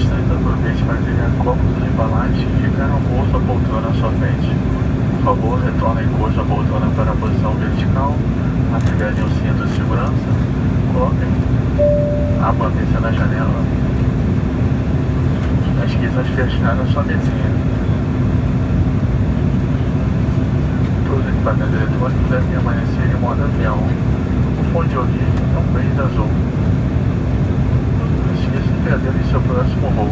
distraída por vez para pegar copos e embalagem e ficar um bolso à poltrona à sua frente. Por favor, retorne encosto a poltrona para a posição vertical, apegarem o cinto de segurança, coloquem a bandeja na janela. As guias fecharam a sua mesinha. Todos os equipamentos eletrônicos devem permanecer em modo avião. O fone de ouvido é um beijo azul. Não esqueça de perder em seu próximo voo.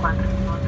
4.